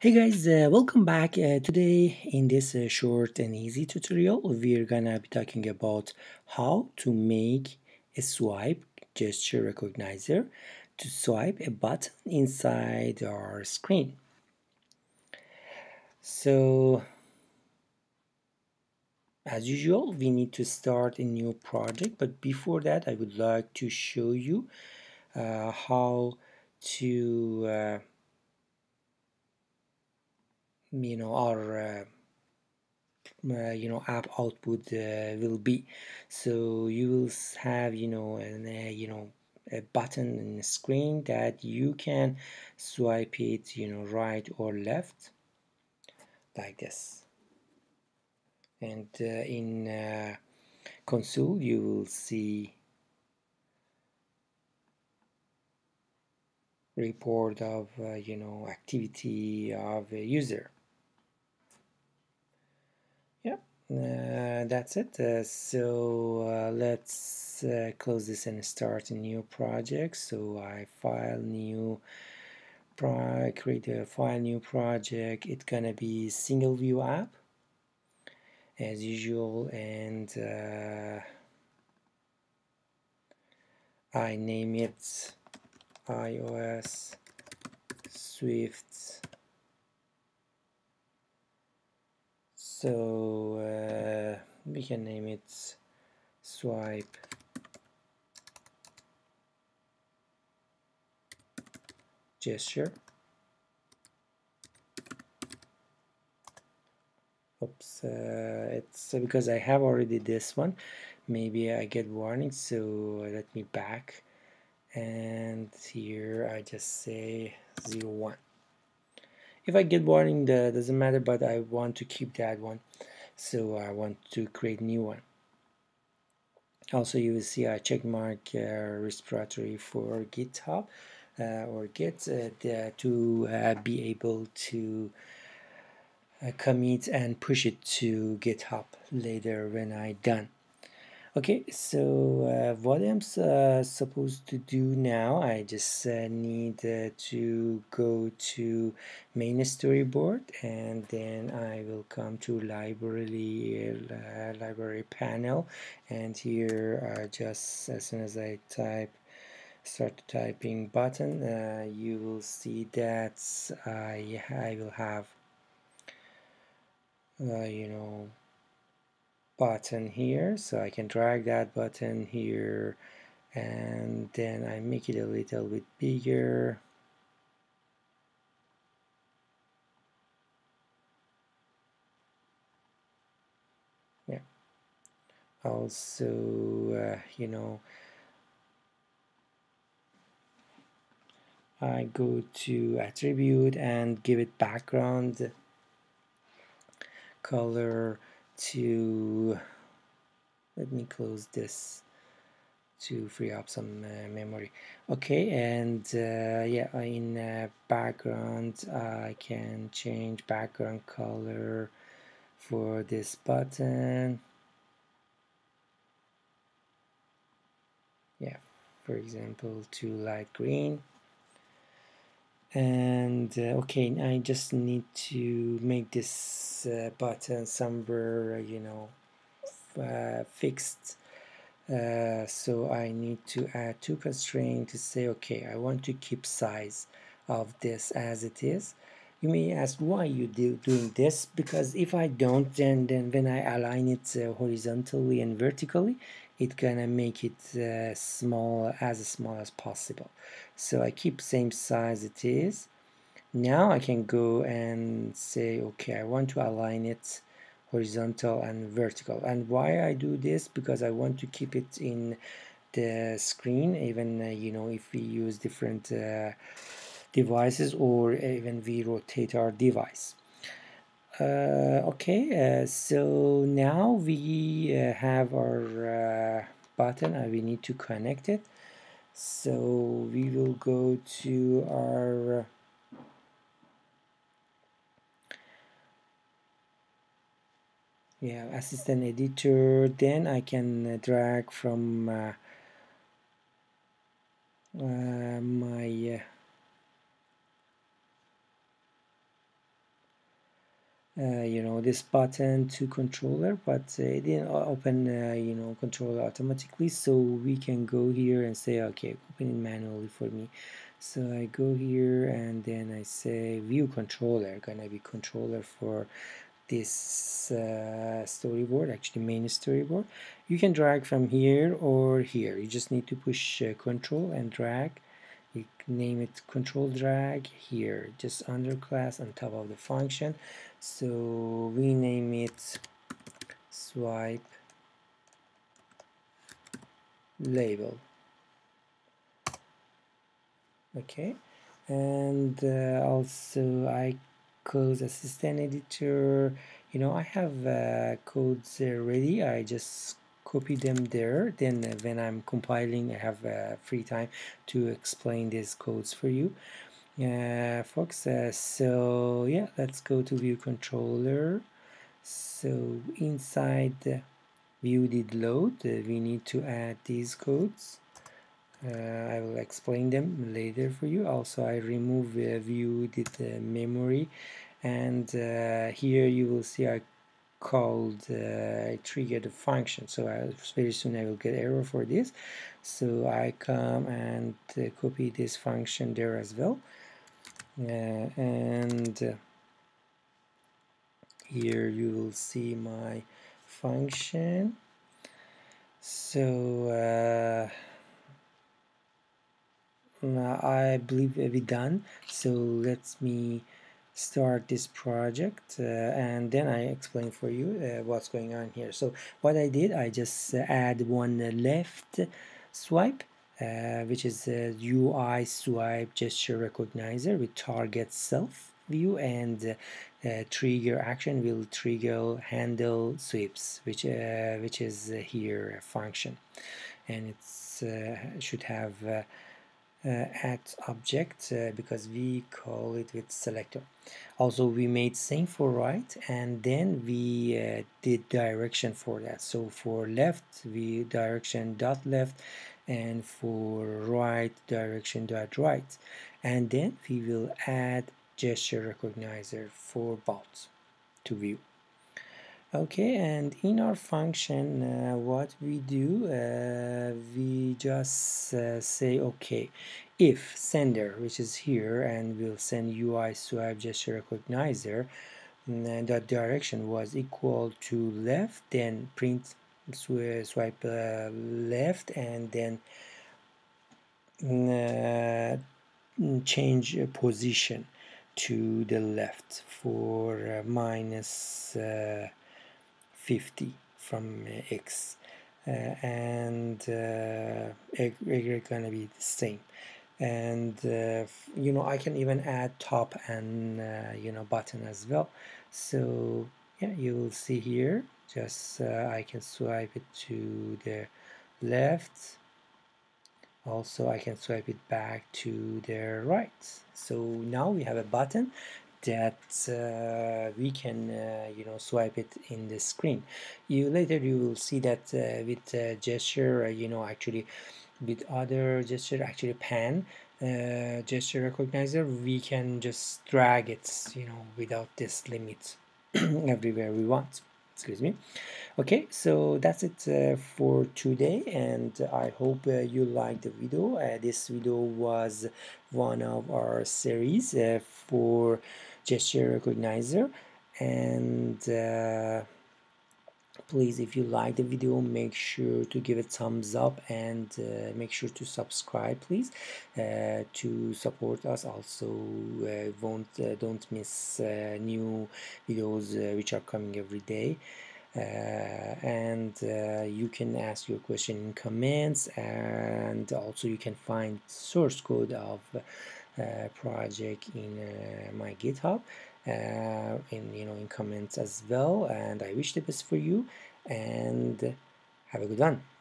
Hey guys, welcome back. Today in this short and easy tutorial we're gonna be talking about how to make a swipe gesture recognizer to swipe a button inside our screen. So as usual we need to start a new project, but before that I would like to show you how to our app output will be. So you will have a button in the screen that you can swipe it right or left like this, and in console you will see report of activity of a user. That's it. So let's close this and start a new project. So I create a file, new project. It's gonna be single view app as usual, and I name it iOS Swift. So we can name it swipe gesture. Oops, it's because I have already this one. Maybe I get warning, so let me back. And here I just say 01. If I get warning, that doesn't matter, but I want to keep that one, so I want to create new one. Also, you will see I checkmark repository for GitHub or Git to be able to commit and push it to GitHub later when I done. Okay, so what I'm supposed to do now, I just need to go to main storyboard, and then I will come to library panel, and here just as soon as I start typing button, you will see that I will have button here, so I can drag that button here, and then I make it a little bit bigger. Yeah, also I go to attribute and give it background color to, let me close this to free up some memory. Okay, and yeah, in background I can change background color for this button. Yeah, for example to light green. And okay, I just need to make this button somewhere fixed, so I need to add two constraints to say okay, I want to keep size of this as it is. You may ask why you doing this, because if I don't, then when I align it horizontally and vertically, it's gonna make it as small as possible. So I keep same size it is. Now I can go and say okay, I want to align it horizontal and vertical. And why I do this, because I want to keep it in the screen, even if we use different devices, or even we rotate our device. Okay, so now we have our button and we need to connect it. So we will go to our assistant editor. Then I can drag from my this button to controller, but it didn't open controller automatically, so we can go here and say okay, open it manually for me. So I go here and then I say view controller, gonna be controller for this storyboard, actually main storyboard. You can drag from here or here, you just need to push control and drag. You name it control drag here, just under class on top of the function. So we name it swipe label. Okay, and also I close assistant editor. I have codes ready, I just copy them there. Then when I'm compiling, I have free time to explain these codes for you folks. So yeah, let's go to view controller. So inside the view did load, we need to add these codes. I will explain them later for you. Also I remove view did memory, and here you will see I called trigger the function. So very soon I will get error for this, so I come and copy this function there as well, and here you will see my function. So now I believe we're done, so let me start this project and then I explain for you what's going on here. So what I did, I just add one left swipe, which is a UI swipe gesture recognizer with target self view, and trigger action will trigger handle sweeps, which is here a function, and it's should have add object because we call it with selector. Also we made same for right, and then we did direction for that. So for left we direction dot left, and for right direction dot right, and then we will add gesture recognizer for both to view. Okay, and in our function what we do, we just say okay, if sender, which is here, and we'll send UI swipe gesture recognizer that direction was equal to left, then print swipe left, and then change position to the left for minus 50 from X, and Y gonna be the same. And I can even add top and button as well. So yeah, you will see here, just I can swipe it to the left, also I can swipe it back to the right. So now we have a button that we can swipe it in the screen. Later you will see that with gesture, actually with other gesture, actually pan gesture recognizer, we can just drag it without this limit everywhere we want. Excuse me. Okay, so that's it for today, and I hope you liked the video. This video was one of our series for gesture recognizer, and please, if you like the video, make sure to give it thumbs up, and make sure to subscribe, please, to support us. Also don't miss new videos which are coming every day, and you can ask your question in comments, and also you can find source code of project in my GitHub in comments as well. And I wish the best for you, and have a good one.